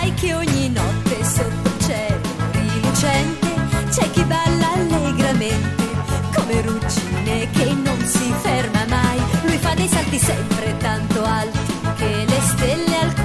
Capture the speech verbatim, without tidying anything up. sai che ogni notte sotto il cielo rilucente c'è chi balla allegramente come Ruggine che non si ferma mai. Lui fa dei salti sempre tanto alti che le stelle al